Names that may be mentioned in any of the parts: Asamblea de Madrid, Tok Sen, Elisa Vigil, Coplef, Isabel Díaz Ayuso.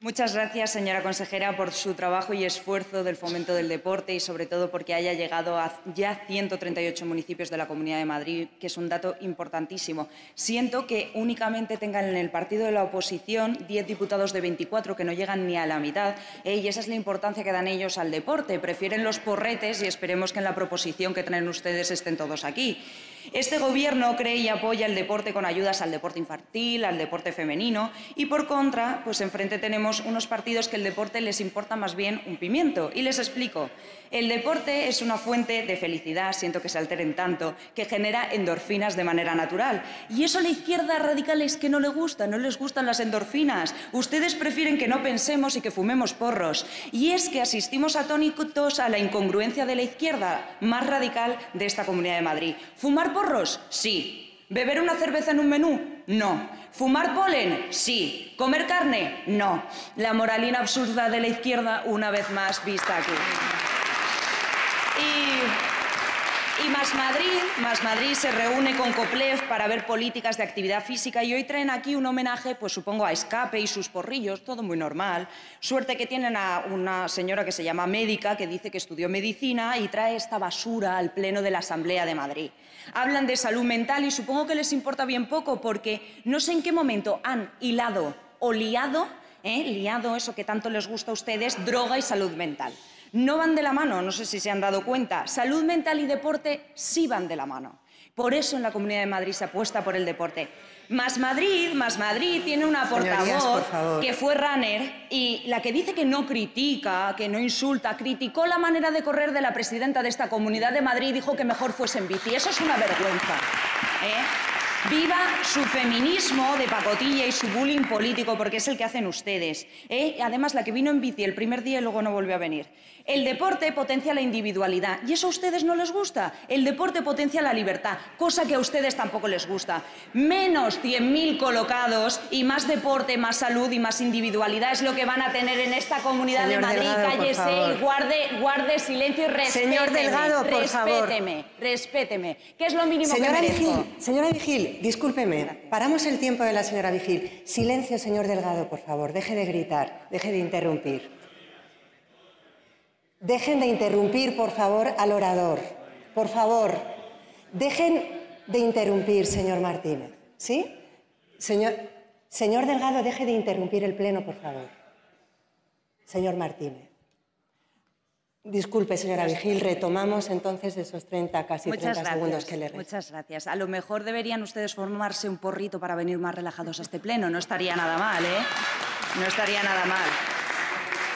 Muchas gracias, señora consejera, por su trabajo y esfuerzo del fomento del deporte y, sobre todo, porque haya llegado a ya 138 municipios de la Comunidad de Madrid, que es un dato importantísimo. Siento que únicamente tengan en el partido de la oposición 10 diputados de 24 que no llegan ni a la mitad. Y esa es la importancia que dan ellos al deporte. Prefieren los porretes y esperemos que en la proposición que traen ustedes estén todos aquí. Este Gobierno cree y apoya el deporte con ayudas al deporte infantil, al deporte femenino y, por contra, pues enfrente tenemos unos partidos que el deporte les importa más bien un pimiento. Y les explico. El deporte es una fuente de felicidad, siento que se alteren tanto, que genera endorfinas de manera natural. Y eso a la izquierda radical es que no le gusta, no les gustan las endorfinas. Ustedes prefieren que no pensemos y que fumemos porros. Y es que asistimos atónitos a la incongruencia de la izquierda más radical de esta Comunidad de Madrid. Fumar porros, sí. ¿Beber una cerveza en un menú? No. ¿Fumar polen? Sí. ¿Comer carne? No. La moralina absurda de la izquierda, una vez más vista aquí. Y Más Madrid se reúne con Coplef para ver políticas de actividad física y hoy traen aquí un homenaje, pues supongo, a Escape y sus porrillos, todo muy normal. Suerte que tienen a una señora que se llama médica, que dice que estudió medicina y trae esta basura al pleno de la Asamblea de Madrid. Hablan de salud mental y supongo que les importa bien poco porque no sé en qué momento han hilado o liado, eso que tanto les gusta a ustedes, droga y salud mental. No van de la mano, no sé si se han dado cuenta. Salud mental y deporte sí van de la mano. Por eso en la Comunidad de Madrid se apuesta por el deporte. Más Madrid tiene una portavoz que fue runner y la que dice que no critica, que no insulta, criticó la manera de correr de la presidenta de esta Comunidad de Madrid y dijo que mejor fuese en bici. Eso es una vergüenza. Viva su feminismo de pacotilla y su bullying político, porque es el que hacen ustedes. Además, la que vino en bici el primer día y luego no volvió a venir. El deporte potencia la individualidad y eso a ustedes no les gusta. El deporte potencia la libertad, cosa que a ustedes tampoco les gusta. Menos 100.000 colocados y más deporte, más salud y más individualidad es lo que van a tener en esta Comunidad de Madrid. Delgado, cállese y guarde silencio y respéteme. Señor Delgado, por respéteme. ¿Qué es lo mínimo que merezco? Señora Vigil. Discúlpeme, gracias. Paramos el tiempo de la señora Vigil. Silencio, señor Delgado, por favor. Deje de gritar, deje de interrumpir. Dejen de interrumpir, por favor, al orador. Por favor, dejen de interrumpir, señor Martínez. ¿Sí? Señor Delgado, deje de interrumpir el pleno, por favor. Señor Martínez. Disculpe, señora Vigil, retomamos entonces de esos casi 30 segundos que le restan. Muchas gracias. A lo mejor deberían ustedes formarse un porrito para venir más relajados a este pleno. No estaría nada mal, No estaría nada mal.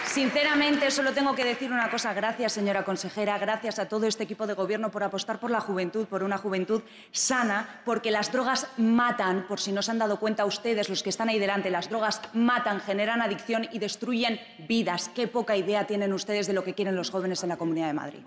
Sinceramente, solo tengo que decir una cosa. Gracias, señora consejera, gracias a todo este equipo de gobierno por apostar por la juventud, por una juventud sana, porque las drogas matan, por si no se han dado cuenta ustedes, los que están ahí delante, las drogas matan, generan adicción y destruyen vidas. Qué poca idea tienen ustedes de lo que quieren los jóvenes en la Comunidad de Madrid.